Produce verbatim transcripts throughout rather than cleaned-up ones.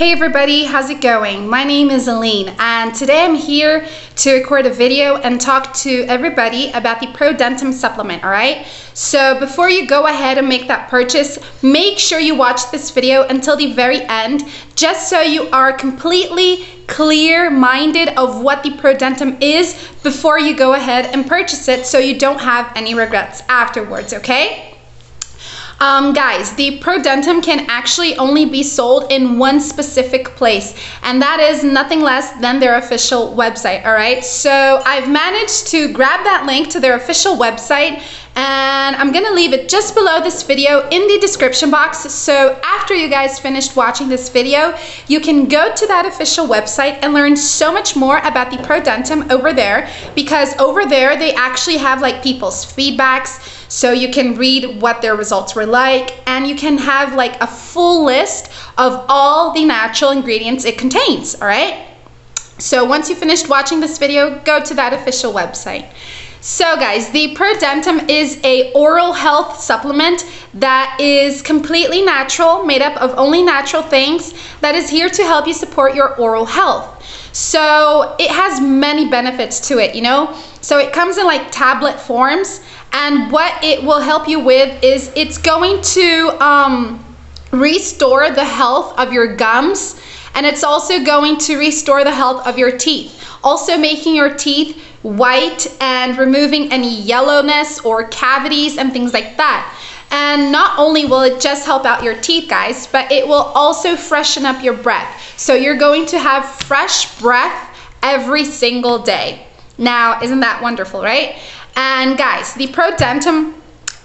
Hey everybody, how's it going? My name is Aline and today I'm here to record a video and talk to everybody about the Prodentim supplement, alright? So before you go ahead and make that purchase, make sure you watch this video until the very end just so you are completely clear-minded of what the Prodentim is before you go ahead and purchase it so you don't have any regrets afterwards, okay? Um, guys, the Prodentim can actually only be sold in one specific place, and that is nothing less than their official website, all right? So I've managed to grab that link to their official website, and I'm gonna leave it just below this video in the description box. So after you guys finished watching this video, you can go to that official website and learn so much more about the Prodentim over there, because over there they actually have like people's feedbacks, so you can read what their results were like, and you can have like a full list of all the natural ingredients it contains, all right? So once you finished watching this video, go to that official website. So guys, the Prodentim is a oral health supplement that is completely natural, made up of only natural things, that is here to help you support your oral health. So it has many benefits to it, you know? So it comes in like tablet forms, and what it will help you with is it's going to um, restore the health of your gums, and it's also going to restore the health of your teeth, also making your teeth white and removing any yellowness or cavities and things like that. And not only will it just help out your teeth, guys, but it will also freshen up your breath. So you're going to have fresh breath every single day. Now, isn't that wonderful, right? And guys, the Prodentim,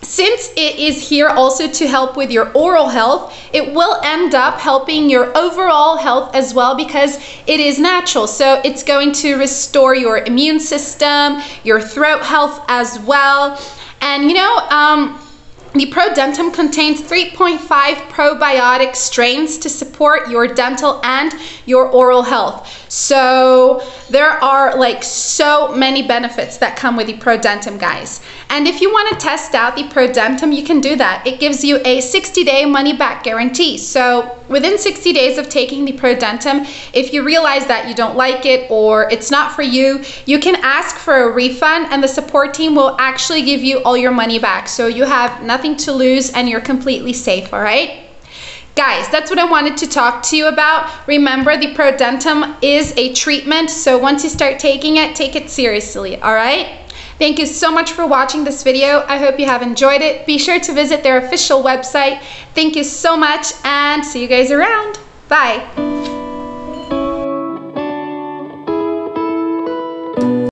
since it is here also to help with your oral health, it will end up helping your overall health as well, because it is natural. So it's going to restore your immune system, your throat health as well. And you know, um, the Prodentim contains three point five probiotic strains to support your dental and your oral health. So there are like so many benefits that come with the Prodentim, guys. And if you want to test out the Prodentim, you can do that. It gives you a sixty day money-back guarantee. So within sixty days of taking the Prodentim, if you realize that you don't like it or it's not for you, you can ask for a refund, and the support team will actually give you all your money back. So you have nothing to lose and you're completely safe, all right? Guys, that's what I wanted to talk to you about. Remember, the Prodentim is a treatment, so once you start taking it, take it seriously, all right? Thank you so much for watching this video. I hope you have enjoyed it. Be sure to visit their official website. Thank you so much and see you guys around. Bye.